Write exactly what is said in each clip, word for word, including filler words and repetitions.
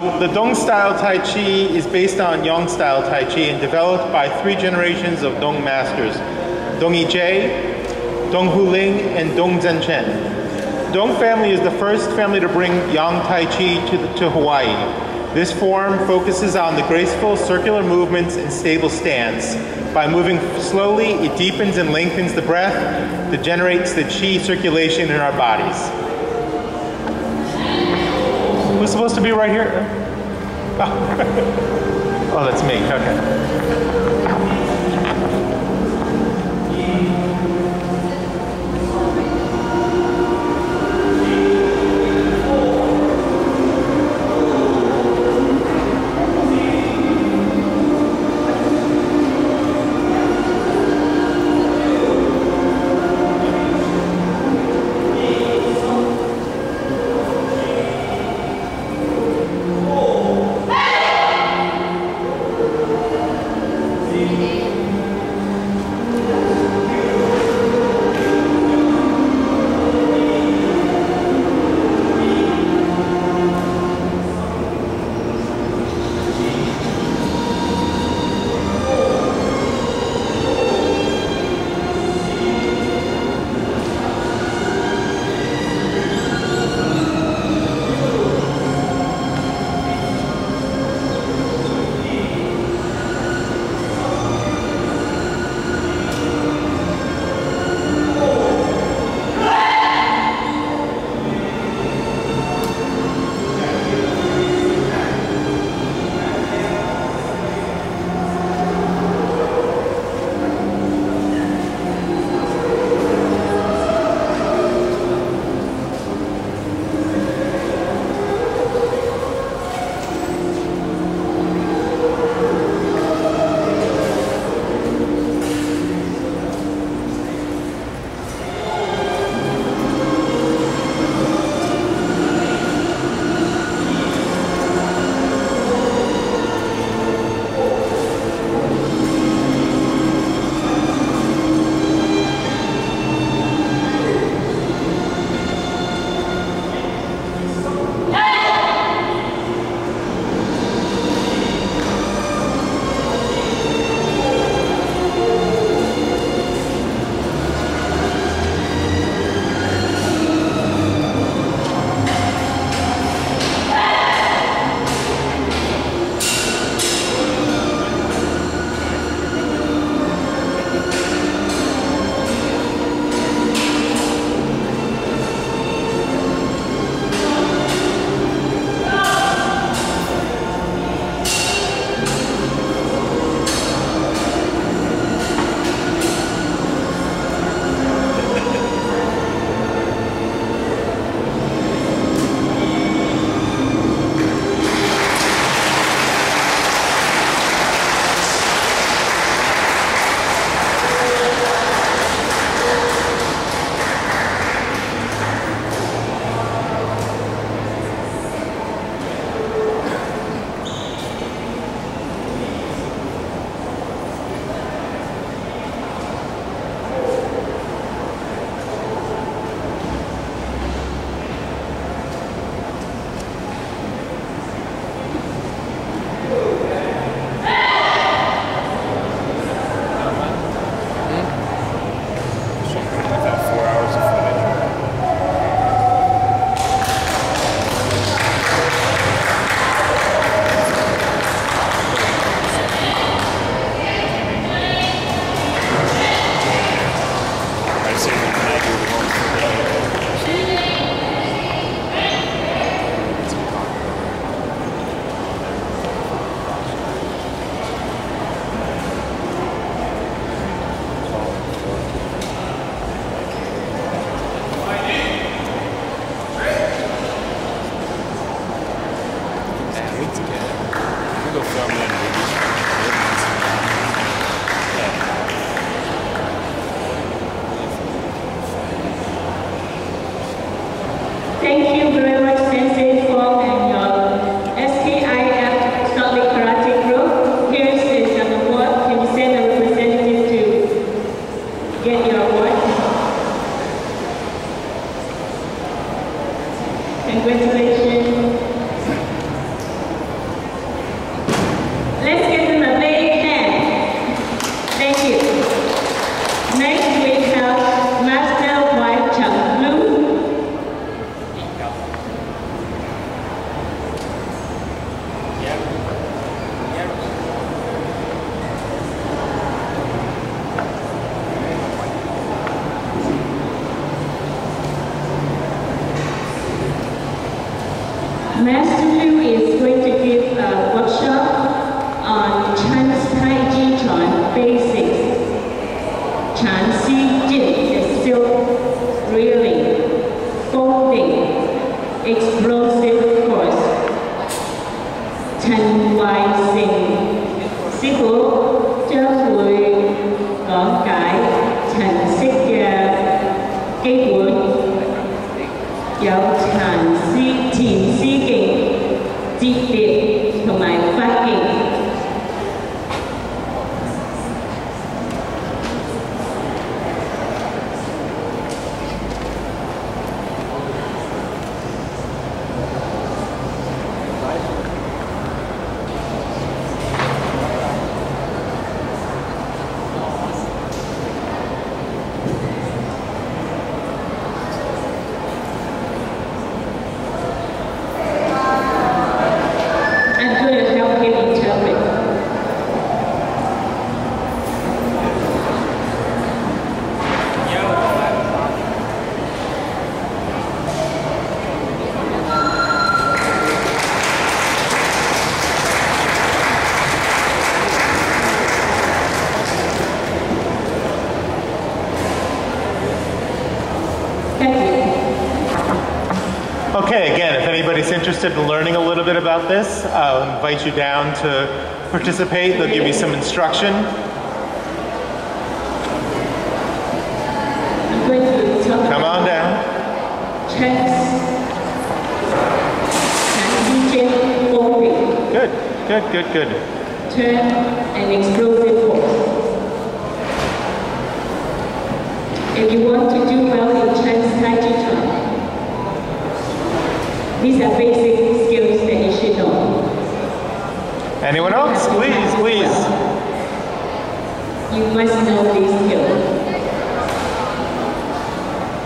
The Dong-style Tai Chi is based on Yang-style Tai Chi and developed by three generations of Dong masters: Dong Yijie, Dong Huling, and Dong Zenchen. Dong family is the first family to bring Yang Tai Chi to, the, to Hawaii. This form focuses on the graceful circular movements and stable stance. By moving slowly, it deepens and lengthens the breath that generates the Qi circulation in our bodies. Who's supposed to be right here? Oh, oh that's me, Thank you very much, Sensei, for and your S T I F Salt Lake Karate Group. Here is the award. Can you send a representative to get your award? Congratulations. Let's give him a big hand. Thank you. Next we have Master Wai Chang Lu. Master Lu is going to give a workshop on Chinese Tai Chi Chuan basics. Chan Si Jin is still really folding explosive force. Chen Wai Sing Sư Phụ Châu Huy Có Cái Chen Sik Ya Kê Wood Yao Chan Si Jin Si King Di Bit to my fucking. Okay, again, if anybody's interested in learning a little bit about this, I'll invite you down to participate. They'll give you some instruction. Come on down. Good, good, good, good. Turn and explosive force. If you want to do well in Chinese Tai Chi Chuan, these are basic skills that you should know. Anyone else? Please, please. You must know these skills.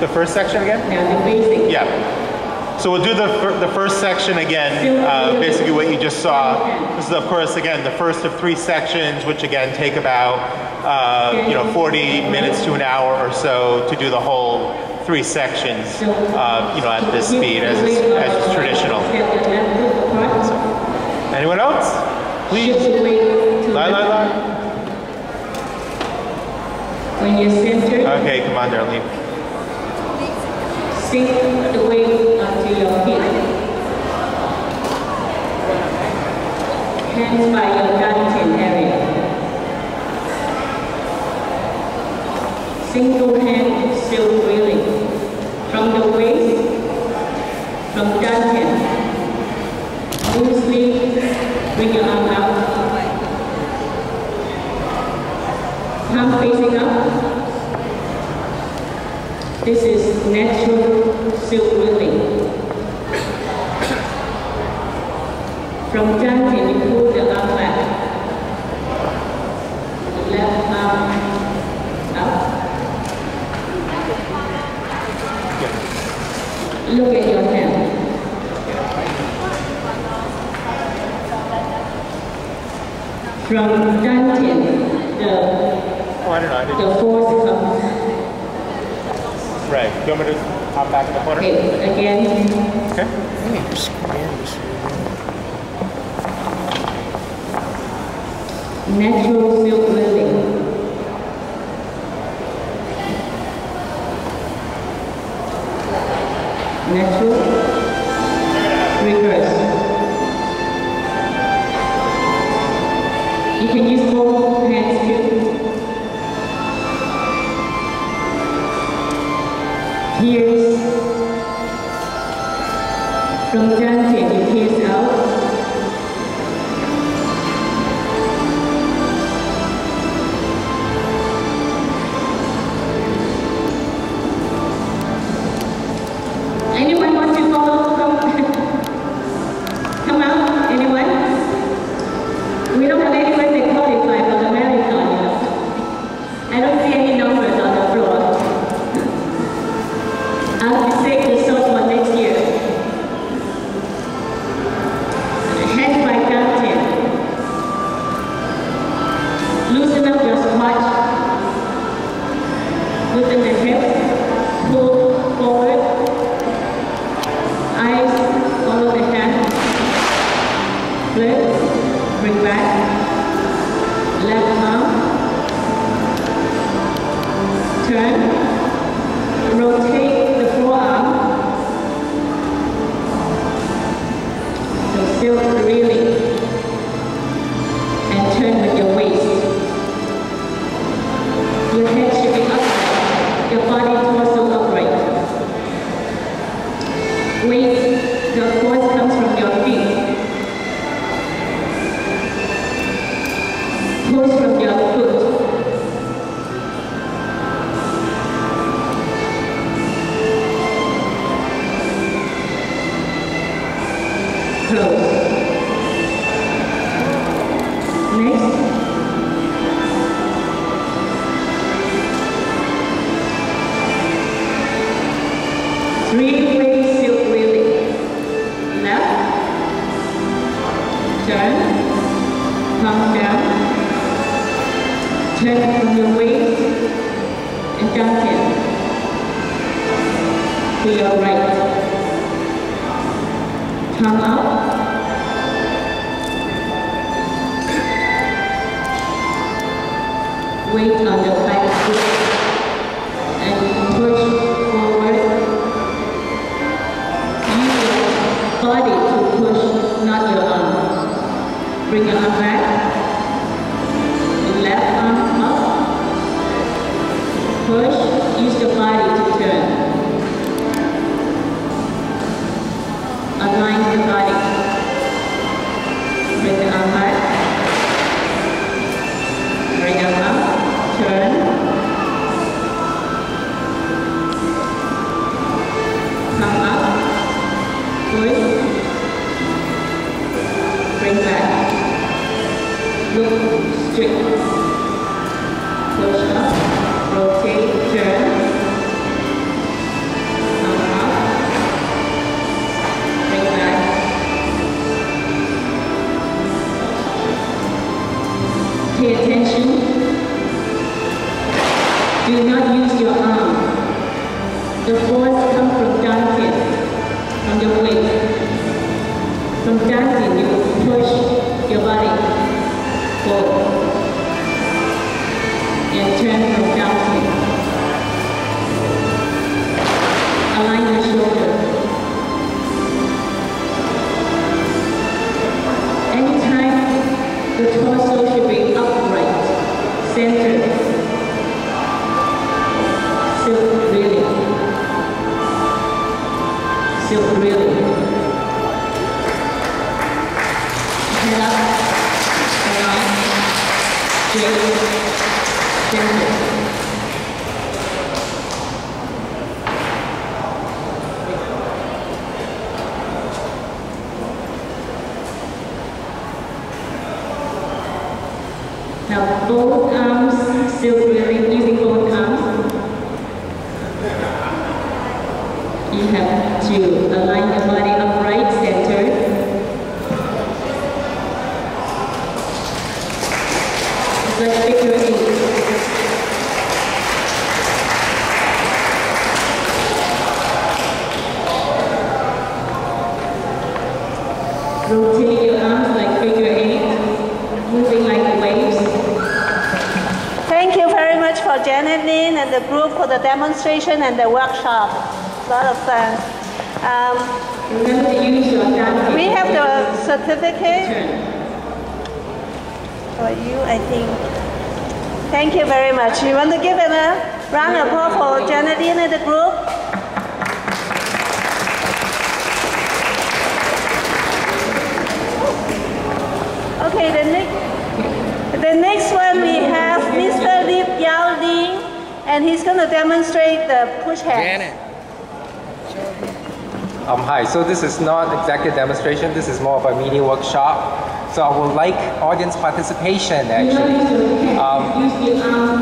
The first section again? Yeah, the basic. Yeah. So we'll do the, fir the first section again, uh, basically what you just saw. This is, of course, again, the first of three sections, which again take about, uh, you know, forty minutes to an hour or so to do the whole three sections, uh, you know, at this speed, as is, as is traditional. So, anyone else? Please. Lie, lie, lie. When you're centered, okay, come on, Darlene. Sink the weight onto your hip. Hands by your dantian area. Single hand still wheeling. From the waist, from dantian, loosely bring your arm out. Palm facing up. This is natural still wheeling. From dantian, you pull the arm back. Left arm up. Look at your hand. From dantian, the oh, I don't know. I didn't the force comes. Right. Do you want me to hop back in the corner? Okay. Again. Okay. Natural silk living. Natural, reverse. You can use both hands too. Pierce. From dantian, you pierce out. We don't have any twist, bring back, left arm, turn, rotate the forearm, so still really, and turn with your waist. Your head should be upright, your body torso upright. Weight, your force comes from your feet. Pulls from your foot. Close. Next. Three-way silk wheelie. Left. Turn. Come down. Turn from your waist and dantian to your right. Come up. Weight on your right foot and push forward. Use your body to push, not your arm. Bring your arm back. Left arm up, push, use your body to turn. Align the body. Bring the arm back. Bring the arm up, turn. Come up, push. Bring back. Look straight. Push up, rotate, turn, come up, bring back. Pay attention. Do not use your arm. The force comes from dantian, from your weight. From dantian, you push your body forward. And turn from downhill. Align your shoulder. Anytime the torso should be upright, centered. Silk really. Silk really. Head up, align, straight. Now both arms still really using both arms. You have to align your body upright, centered. It's like figure eight. Rotate your arms like figure eight, moving like waves. Thank you very much for Janet Jin and the group for the demonstration and the workshop. A lot of fun. Um, Remember to use your dantian. We have the certificate for you, I think. Thank you very much. You want to give it a round of applause for Janet Jin and the group? Okay, the next, the next one we have Mister Li Yao Ling, and he's going to demonstrate the push hands. Um, hi, so this is not exactly a demonstration, this is more of a mini workshop. So I would like audience participation actually. Um,